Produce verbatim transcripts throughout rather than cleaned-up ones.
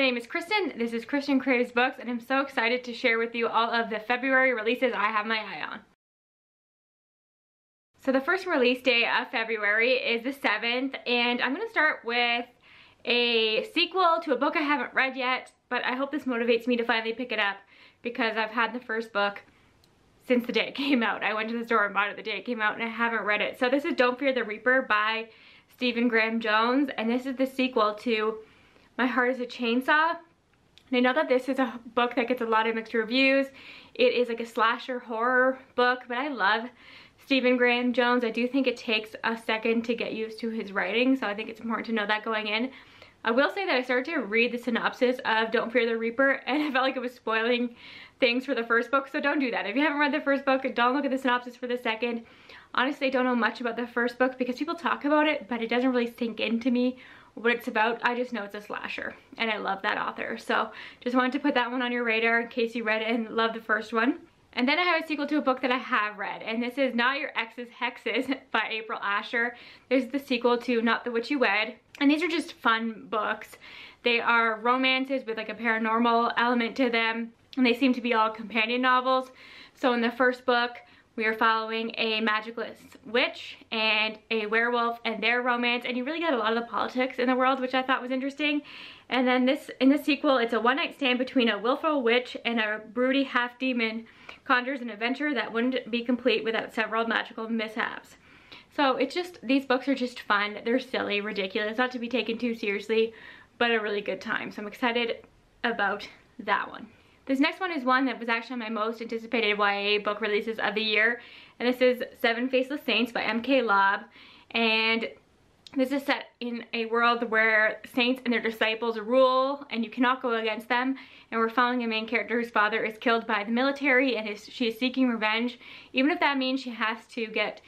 my name is Kristin. This is Kristin Kraves Books, and I'm so excited to share with you all of the February releases I have my eye on. So the first release day of February is the seventh, and I'm going to start with a sequel to a book I haven't read yet, but I hope this motivates me to finally pick it up because I've had the first book since the day it came out. I went to the store and bought it the day it came out, and I haven't read it. So this is Don't Fear the Reaper by Stephen Graham Jones, and this is the sequel to My Heart is a Chainsaw. And I know that this is a book that gets a lot of mixed reviews. It is like a slasher horror book, but I love Stephen Graham Jones. I do think it takes a second to get used to his writing, so I think it's important to know that going in. I will say that I started to read the synopsis of Don't Fear the Reaper, and I felt like it was spoiling things for the first book, so don't do that. If you haven't read the first book, don't look at the synopsis for the second. Honestly, I don't know much about the first book because people talk about it, but it doesn't really sink into me what it's about. I just know it's a slasher, and I love that author. So just wanted to put that one on your radar in case you read it and love the first one. And then I have a sequel to a book that I have read, and this is Not Your Ex's Hexes by April Asher. There's the sequel to Not the Witch You Wed, and these are just fun books. They are romances with like a paranormal element to them, and they seem to be all companion novels. So in the first book, we are following a magicalist witch and a werewolf and their romance, and you really get a lot of the politics in the world, which I thought was interesting. And then this, in the sequel, it's a one-night stand between a willful witch and a broody half-demon conjures an adventure that wouldn't be complete without several magical mishaps. So it's just, these books are just fun. They're silly, ridiculous, not to be taken too seriously, but a really good time. So I'm excited about that one. This next one is one that was actually my most anticipated Y A book releases of the year, and this is Seven Faceless Saints by M K Lobb, and this is set in a world where saints and their disciples rule, and you cannot go against them, and we're following a main character whose father is killed by the military, and is, she is seeking revenge, even if that means she has to get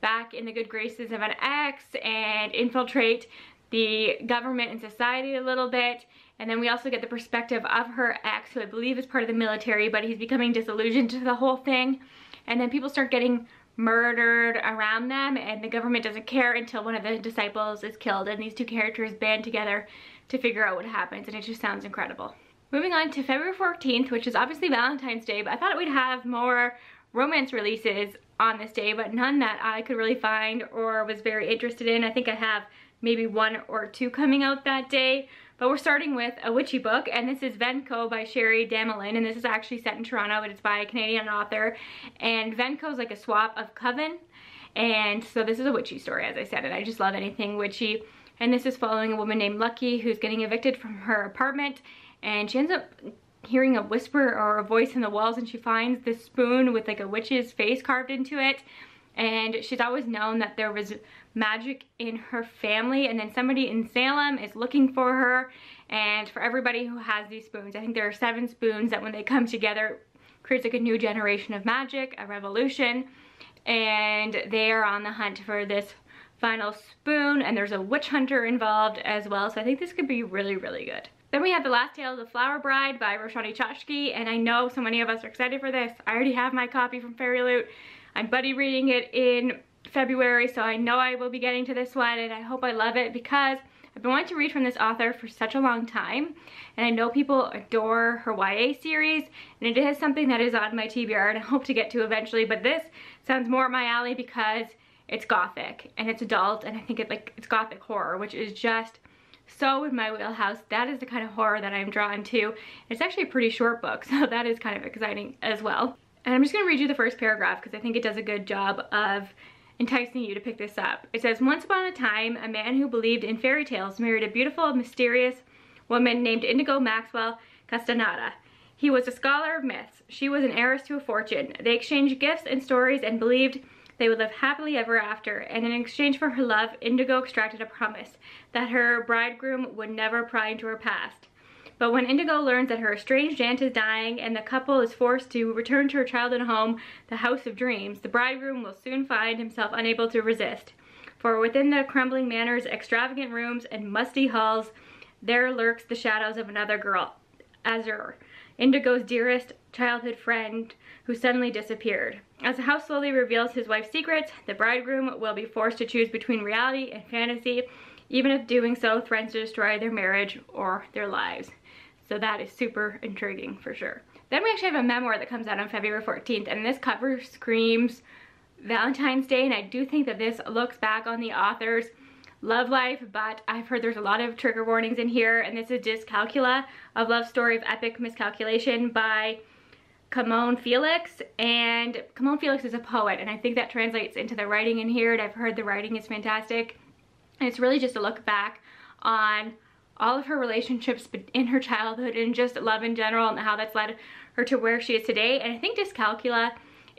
back in the good graces of an ex and infiltrate the government and society a little bit. And then we also get the perspective of her ex, who I believe is part of the military, but he's becoming disillusioned to the whole thing. And then people start getting murdered around them, and the government doesn't care until one of the disciples is killed, and these two characters band together to figure out what happens, and it just sounds incredible. Moving on to February fourteenth, which is obviously Valentine's Day, but I thought we'd have more romance releases on this day, but none that I could really find or was very interested in. I think I have maybe one or two coming out that day, but we're starting with a witchy book, and this is Venco by Sherry Damelin, and this is actually set in Toronto, and it's by a Canadian author, and Venco is like a swap of coven, and so this is a witchy story, as I said, and I just love anything witchy, and this is following a woman named Lucky who's getting evicted from her apartment, and she ends up hearing a whisper or a voice in the walls, and she finds this spoon with like a witch's face carved into it. And she's always known that there was magic in her family, and then somebody in Salem is looking for her, and for everybody who has these spoons. I think there are seven spoons that when they come together creates like a new generation of magic, a revolution, and they are on the hunt for this final spoon, and there's a witch hunter involved as well, so I think this could be really, really good. Then we have The Last Tale of the Flower Bride by Roshani Chokshi, and I know so many of us are excited for this. I already have my copy from Fairy Loot. I'm buddy reading it in February, so I know I will be getting to this one, and I hope I love it because I've been wanting to read from this author for such a long time, and I know people adore her Y A series, and it is something that is on my T B R and I hope to get to eventually, but this sounds more up my alley because it's gothic and it's adult, and I think it like it's gothic horror, which is just so in my wheelhouse. That is the kind of horror that I'm drawn to. It's actually a pretty short book, so that is kind of exciting as well. And I'm just going to read you the first paragraph because I think it does a good job of enticing you to pick this up. It says, once upon a time, a man who believed in fairy tales married a beautiful, mysterious woman named Indigo Maxwell Castaneda. He was a scholar of myths. She was an heiress to a fortune. They exchanged gifts and stories and believed they would live happily ever after, and in exchange for her love, Indigo extracted a promise that her bridegroom would never pry into her past. But when Indigo learns that her estranged aunt is dying and the couple is forced to return to her childhood home, the House of Dreams, the bridegroom will soon find himself unable to resist. For within the crumbling manors, extravagant rooms, and musty halls, there lurks the shadows of another girl, Azure, Indigo's dearest childhood friend who suddenly disappeared. As the house slowly reveals his wife's secrets, the bridegroom will be forced to choose between reality and fantasy, even if doing so threatens to destroy their marriage or their lives. So that is super intriguing for sure. Then we actually have a memoir that comes out on February fourteenth, and this cover screams Valentine's Day, and I do think that this looks back on the author's love life, but I've heard there's a lot of trigger warnings in here, and this is Dyscalculia of Love Story of Epic Miscalculation by Camon Felix, and Camon Felix is a poet, and I think that translates into the writing in here, and I've heard the writing is fantastic, and it's really just a look back on all of her relationships in her childhood and just love in general and how that's led her to where she is today. And I think dyscalculia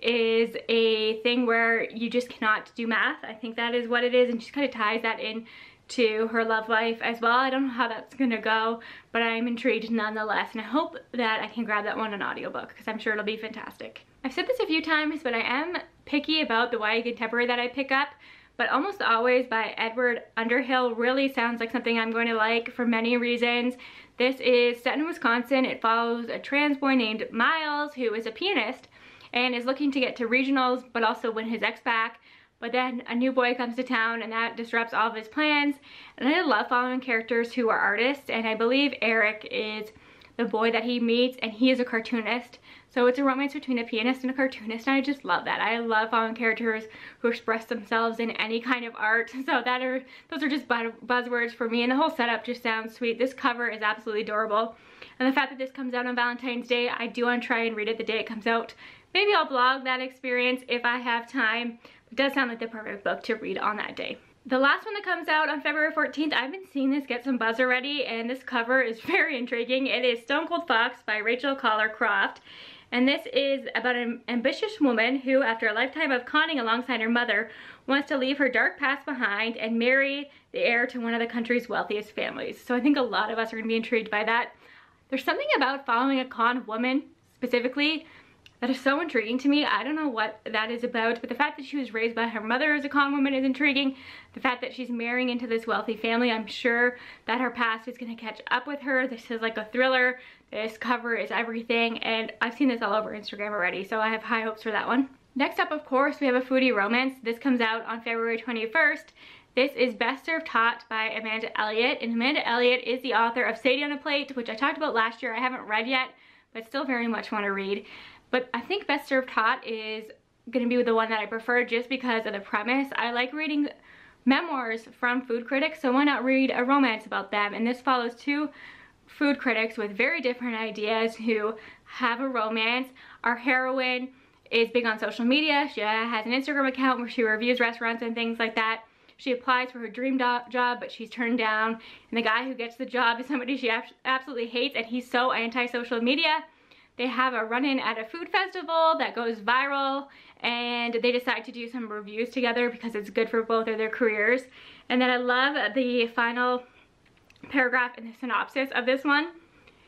is a thing where you just cannot do math. I think that is what it is, and she kind of ties that in to her love life as well. I don't know how that's gonna go, but I'm intrigued nonetheless, and I hope that I can grab that one on audiobook because I'm sure it'll be fantastic. I've said this a few times, but I am picky about the Y A contemporary that I pick up, but Almost Always by Edward Underhill really sounds like something I'm going to like for many reasons. This is set in Wisconsin. It follows a trans boy named Miles who is a pianist and is looking to get to regionals but also win his ex back. But then a new boy comes to town and that disrupts all of his plans. And I love following characters who are artists, and I believe Eric is the boy that he meets, and he is a cartoonist. So it's a romance between a pianist and a cartoonist, and I just love that. I love following characters who express themselves in any kind of art. So that are those are just buzzwords for me, and the whole setup just sounds sweet. This cover is absolutely adorable. And the fact that this comes out on Valentine's Day, I do want to try and read it the day it comes out. Maybe I'll blog that experience if I have time. It does sound like the perfect book to read on that day. The last one that comes out on February fourteenth, I've been seeing this get some buzz already, and this cover is very intriguing. It is Stone Cold Fox by Rachel Collarcroft, and this is about an ambitious woman who, after a lifetime of conning alongside her mother, wants to leave her dark past behind and marry the heir to one of the country's wealthiest families. So I think a lot of us are going to be intrigued by that. There's something about following a con woman specifically that is so intriguing to me. I don't know what that is about, but the fact that she was raised by her mother as a con woman is intriguing. The fact that she's marrying into this wealthy family, I'm sure that her past is gonna catch up with her. This is like a thriller. This cover is everything, and I've seen this all over Instagram already, so I have high hopes for that one. Next up, of course, we have a foodie romance. This comes out on February twenty-first. This is Best Served Hot by Amanda Elliott, and Amanda Elliott is the author of Sadie on a Plate, which I talked about last year. I haven't read yet, but still very much want to read. But I think Best Served Hot is gonna be the one that I prefer just because of the premise. I like reading memoirs from food critics, so why not read a romance about them? And this follows two food critics with very different ideas who have a romance. Our heroine is big on social media. She has an Instagram account where she reviews restaurants and things like that. She applies for her dream job, but she's turned down. And the guy who gets the job is somebody she absolutely hates, and he's so anti-social media. They have a run-in at a food festival that goes viral, and they decide to do some reviews together because it's good for both of their careers. And then I love the final paragraph in the synopsis of this one.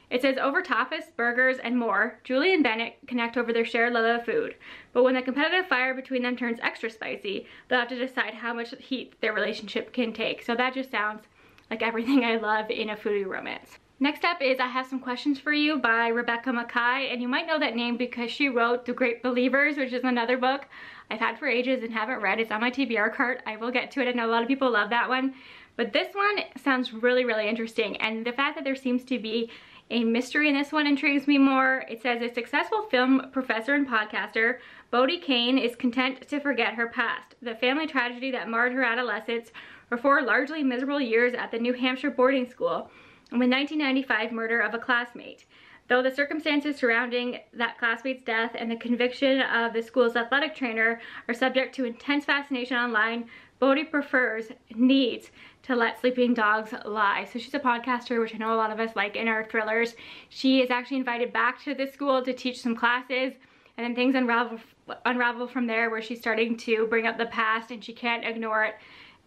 It says, over tapas, burgers, and more, Julie and Bennett connect over their shared love of food. But when the competitive fire between them turns extra spicy, they'll have to decide how much heat their relationship can take. So that just sounds like everything I love in a foodie romance. Next up is I Have Some Questions for You by Rebecca Makkai, and you might know that name because she wrote The Great Believers, which is another book I've had for ages and haven't read. It's on my T B R cart. I will get to it. I know a lot of people love that one, but this one sounds really, really interesting, and the fact that there seems to be a mystery in this one intrigues me more. It says, a successful film professor and podcaster, Bodie Kane, is content to forget her past. The family tragedy that marred her adolescence, her four largely miserable years at the New Hampshire boarding school, and the nineteen ninety-five murder of a classmate. Though the circumstances surrounding that classmate's death and the conviction of the school's athletic trainer are subject to intense fascination online, Bodie prefers, needs, to let sleeping dogs lie. So she's a podcaster, which I know a lot of us like in our thrillers. She is actually invited back to the school to teach some classes, and then things unravel, unravel from there, where she's starting to bring up the past and she can't ignore it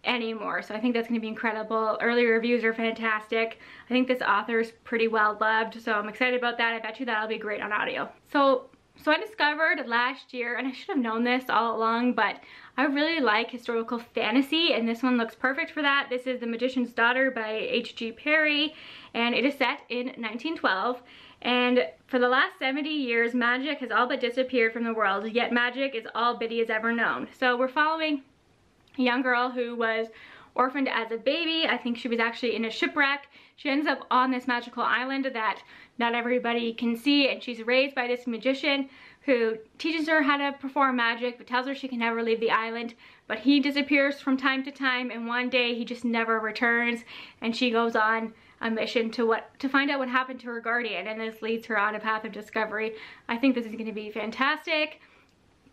anymore. So I think that's going to be incredible. Early reviews are fantastic. I think this author is pretty well loved, so I'm excited about that. I bet you that'll be great on audio. So so I discovered last year, and I should have known this all along, but I really like historical fantasy, and this one looks perfect for that. This is The Magician's Daughter by H G Perry, and it is set in nineteen twelve. And for the last seventy years, magic has all but disappeared from the world, yet magic is all Biddy has ever known. So we're following a young girl who was orphaned as a baby. I think she was actually in a shipwreck. She ends up on this magical island that not everybody can see, and she's raised by this magician who teaches her how to perform magic but tells her she can never leave the island. But he disappears from time to time, and one day he just never returns, and she goes on a mission to what to find out what happened to her guardian, and this leads her on a path of discovery. I think this is going to be fantastic.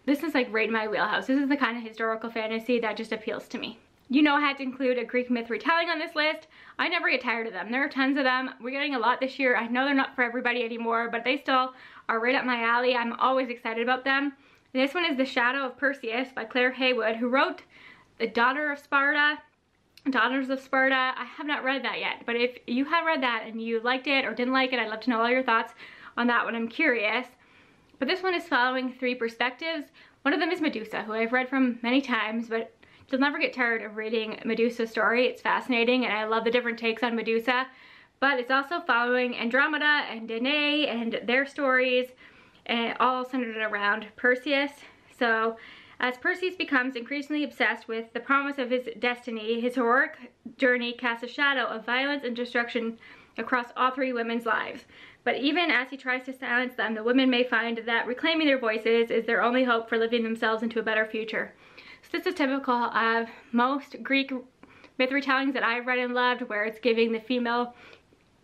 This is like right in my wheelhouse. This is the kind of historical fantasy that just appeals to me. You know I had to include a Greek myth retelling on this list. I never get tired of them. There are tons of them. We're getting a lot this year. I know they're not for everybody anymore, but they still are right up my alley. I'm always excited about them. And this one is The Shadow of Perseus by Claire Haywood, who wrote The Daughter of Sparta, Daughters of Sparta. I have not read that yet, but if you have read that and you liked it or didn't like it, I'd love to know all your thoughts on that one. I'm curious. But this one is following three perspectives. One of them is Medusa, who I've read from many times, but you'll never get tired of reading Medusa's story. It's fascinating, and I love the different takes on Medusa. But it's also following Andromeda and Danae and their stories, and all centered around Perseus. So as Perseus becomes increasingly obsessed with the promise of his destiny, his heroic journey casts a shadow of violence and destruction across all three women's lives. But even as he tries to silence them, the women may find that reclaiming their voices is their only hope for living themselves into a better future. So this is typical of most Greek myth retellings that I've read and loved, where it's giving the female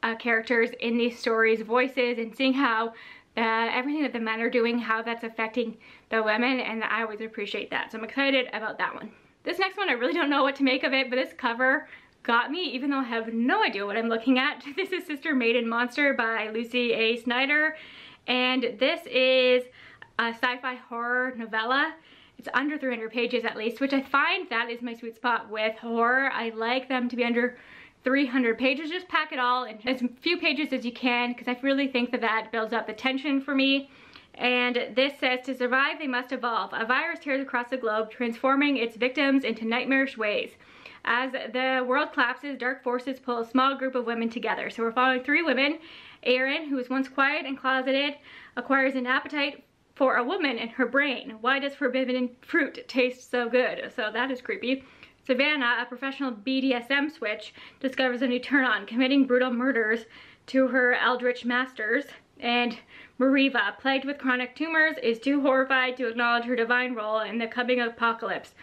uh, characters in these stories voices and seeing how Uh, everything that the men are doing, how that's affecting the women, and I always appreciate that. So I'm excited about that one. This next one, I really don't know what to make of it, but this cover got me, even though I have no idea what I'm looking at. This is Sister Maiden Monster by Lucy A. Snyder, and this is a sci-fi horror novella. It's under three hundred pages at least, which I find that is my sweet spot with horror. I like them to be under three hundred pages. Just pack it all in as few pages as you can, because I really think that that builds up the tension for me. And this says, to survive, they must evolve. A virus tears across the globe, transforming its victims into nightmarish ways. As the world collapses, dark forces pull a small group of women together. So we're following three women. Erin, who was once quiet and closeted, acquires an appetite for a woman in her brain. Why does forbidden fruit taste so good? So that is creepy. Savannah, a professional B D S M switch, discovers a new turn-on, committing brutal murders to her eldritch masters. And Mariva, plagued with chronic tumors, is too horrified to acknowledge her divine role in the coming apocalypse.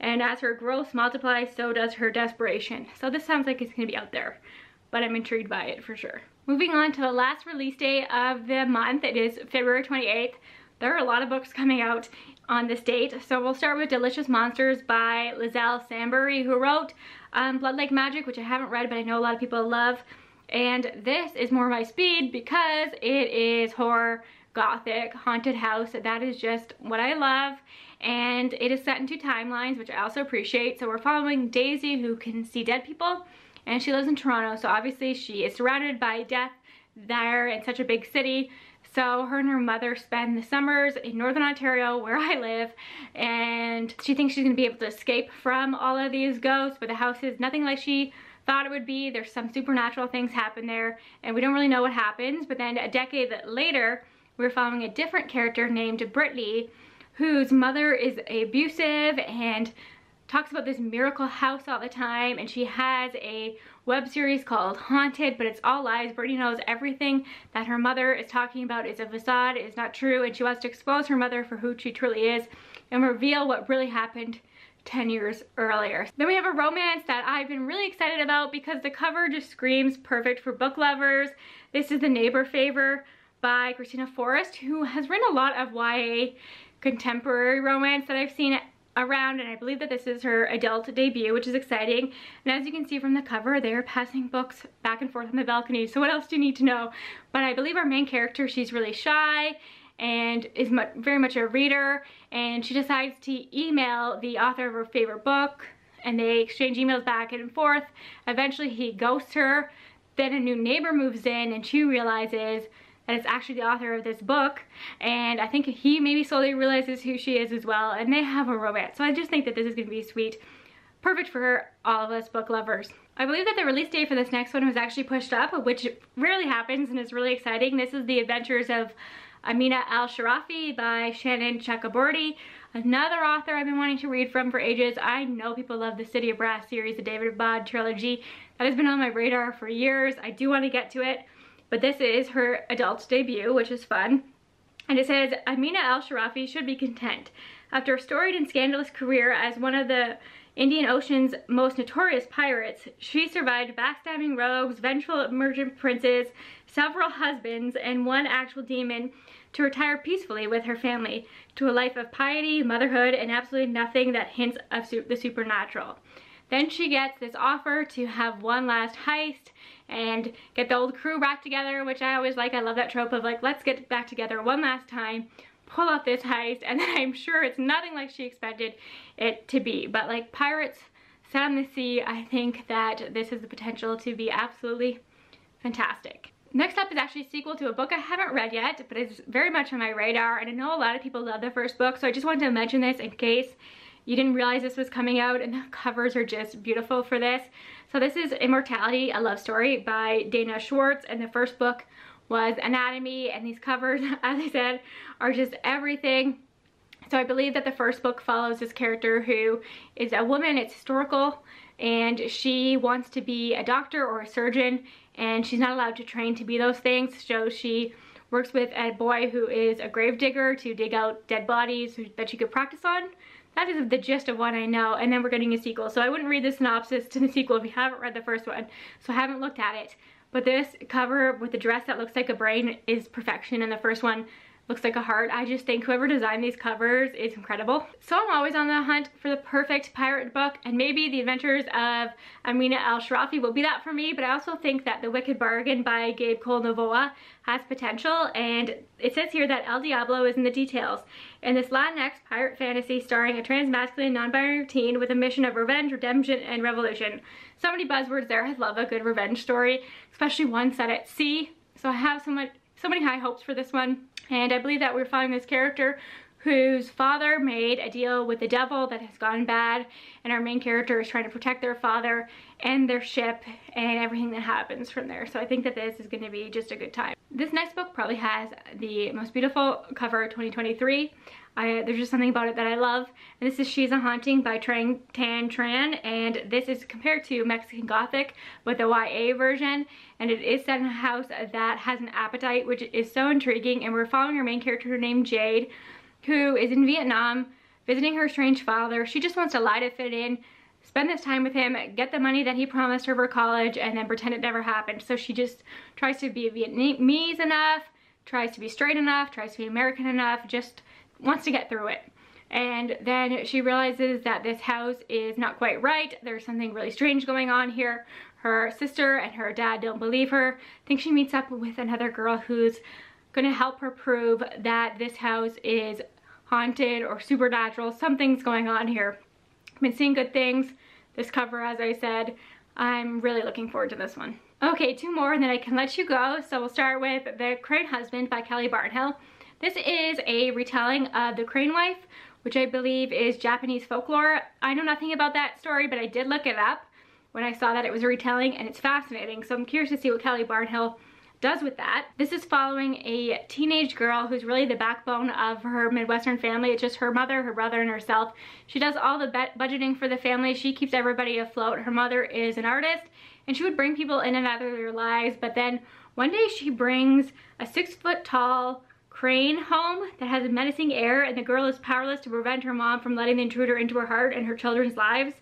And as her growth multiplies, so does her desperation. So this sounds like it's going to be out there, but I'm intrigued by it for sure. Moving on to the last release day of the month. It is February twenty-eighth. There are a lot of books coming out on this date. So we'll start with Delicious Monsters by Lizelle Sambury, who wrote um, Blood Like Magic, which I haven't read, but I know a lot of people love. And this is more my speed because it is horror, gothic, haunted house. That is just what I love. And it is set in two timelines, which I also appreciate. So we're following Daisy, who can see dead people, and she lives in Toronto. So obviously she is surrounded by death there in such a big city. So her and her mother spend the summers in Northern Ontario, where I live, and she thinks she's going to be able to escape from all of these ghosts, but the house is nothing like she thought it would be. There's some supernatural things happen there, and we don't really know what happens. But then a decade later, we're following a different character named Brittany, whose mother is abusive and talks about this miracle house all the time, and she has a web series called Haunted, but it's all lies. Brittany knows everything that her mother is talking about is a facade, is not true, and she wants to expose her mother for who she truly is and reveal what really happened ten years earlier. Then we have a romance that I've been really excited about because the cover just screams perfect for book lovers. This is The Neighbor Favor by Christina Forrest, who has written a lot of Y A contemporary romance that I've seen around, and I believe that this is her adult debut, which is exciting. And as you can see from the cover, they are passing books back and forth on the balcony, so what else do you need to know? But I believe our main character, she's really shy and is much, very much a reader, and she decides to email the author of her favorite book, and they exchange emails back and forth. Eventually he ghosts her, then a new neighbor moves in, and she realizes that it's actually the author of this book, and I think he maybe slowly realizes who she is as well, and they have a romance. So I just think that this is going to be sweet, perfect for all of us book lovers. I believe that the release date for this next one was actually pushed up, which rarely happens and is really exciting. This is The Adventures of Amina al-Sirafi by Shannon Chakraborty, another author I've been wanting to read from for ages. I know people love the City of Brass series, the David Abad trilogy. That has been on my radar for years. I do want to get to it, but this is her adult debut, which is fun. And it says, Amina al-Sirafi should be content. After a storied and scandalous career as one of the Indian Ocean's most notorious pirates, she survived backstabbing rogues, vengeful merchant princes, several husbands, and one actual demon to retire peacefully with her family to a life of piety, motherhood, and absolutely nothing that hints of the supernatural. Then she gets this offer to have one last heist and get the old crew back together, which I always like. I love that trope of like, let's get back together one last time, pull off this heist, and then I'm sure it's nothing like she expected it to be. But like pirates set on the sea, I think that this has the potential to be absolutely fantastic. Next up is actually a sequel to a book I haven't read yet, but it's very much on my radar, and I know a lot of people love the first book, so I just wanted to mention this in case you didn't realize this was coming out, and the covers are just beautiful for this. So this is Immortality, A Love Story by Dana Schwartz, and the first book was Anatomy, and these covers, as I said, are just everything. So I believe that the first book follows this character who is a woman. It's historical, and she wants to be a doctor or a surgeon, and she's not allowed to train to be those things, so she works with a boy who is a grave digger to dig out dead bodies that she could practice on. That is the gist of what I know, and then we're getting a sequel, so I wouldn't read the synopsis to the sequel if you haven't read the first one, so I haven't looked at it. But this cover with the dress that looks like a brain is perfection, and the first one looks like a heart. I just think whoever designed these covers is incredible. So I'm always on the hunt for the perfect pirate book, and maybe The Adventures of Amina al-Sirafi will be that for me, but I also think that The Wicked Bargain by Gabe Cole Novoa has potential, and it says here that El Diablo is in the details. In this Latinx pirate fantasy starring a trans-masculine non-binary teen with a mission of revenge, redemption, and revolution. So many buzzwords there. I love a good revenge story, especially one set at sea. So I have so much, so many high hopes for this one. And I believe that we're following this character whose father made a deal with the devil that has gone bad, and our main character is trying to protect their father and their ship and everything that happens from there. So I think that this is going to be just a good time. This next book probably has the most beautiful cover of twenty twenty-three. I, there's just something about it that I love. And this is She's a Haunting by Trang Tan Tran, and this is compared to Mexican Gothic with a Y A version, and it is set in a house that has an appetite, which is so intriguing, and we're following our main character named Jade, who is in Vietnam visiting her estranged father. She just wants to lie to fit in, spend this time with him, get the money that he promised her for college, and then pretend it never happened. So she just tries to be Vietnamese enough, tries to be straight enough, tries to be American enough, just wants to get through it. And then she realizes that this house is not quite right. There's something really strange going on here. Her sister and her dad don't believe her. I think she meets up with another girl who's gonna help her prove that this house is haunted or supernatural. Something's going on here. I've been seeing good things. This cover, as I said, I'm really looking forward to this one. Okay, two more and then I can let you go. So we'll start with The Crane Husband by Kelly Barnhill. This is a retelling of The Crane Wife, which I believe is Japanese folklore. I know nothing about that story, but I did look it up when I saw that it was a retelling, and it's fascinating. So I'm curious to see what Kelly Barnhill does with that. This is following a teenage girl who's really the backbone of her Midwestern family. It's just her mother, her brother, and herself. She does all the budgeting for the family. She keeps everybody afloat. Her mother is an artist, and she would bring people in and out of their lives, but then one day she brings a six foot tall crane home that has a menacing air, and the girl is powerless to prevent her mom from letting the intruder into her heart and her children's lives.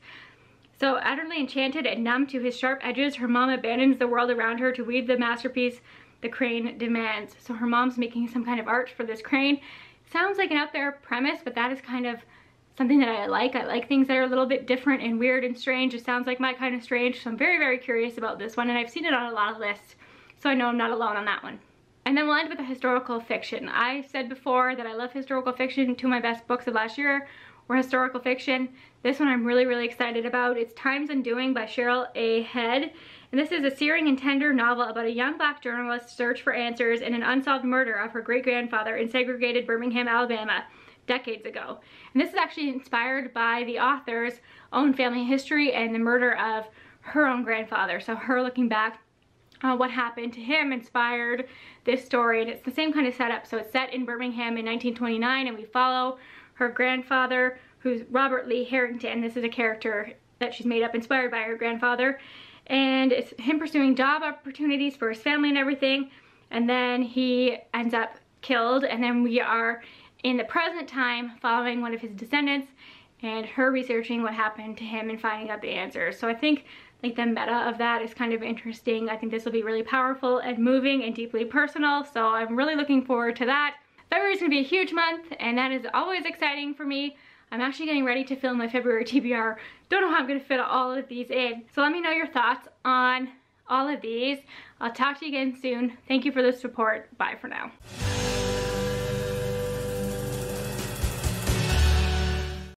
So utterly enchanted and numb to his sharp edges, her mom abandons the world around her to weave the masterpiece the crane demands. So her mom's making some kind of art for this crane. Sounds like an out there premise, but that is kind of something that I like. I like things that are a little bit different and weird and strange. It sounds like my kind of strange, so I'm very, very curious about this one, and I've seen it on a lot of lists, so I know I'm not alone on that one. And then we'll end with a historical fiction. I said before that I love historical fiction. Two of my best books of last year or historical fiction. This one I'm really, really excited about. It's Time's Undoing by Cheryl A. Head. And this is a searing and tender novel about a young black journalist's search for answers in an unsolved murder of her great-grandfather in segregated Birmingham, Alabama, decades ago. And this is actually inspired by the author's own family history and the murder of her own grandfather. So her looking back Uh, what happened to him inspired this story, and it's the same kind of setup. So it's set in Birmingham in nineteen twenty-nine, and we follow her grandfather, who's Robert Lee Harrington, and this is a character that she's made up inspired by her grandfather, and it's him pursuing job opportunities for his family and everything, and then he ends up killed. And then we are in the present time following one of his descendants and her researching what happened to him and finding out the answers. So I think like the meta of that is kind of interesting. I think this will be really powerful and moving and deeply personal, so I'm really looking forward to that. February is going to be a huge month, and that is always exciting for me. I'm actually getting ready to film my February T B R. Don't know how I'm going to fit all of these in. So let me know your thoughts on all of these. I'll talk to you again soon. Thank you for the support. Bye for now.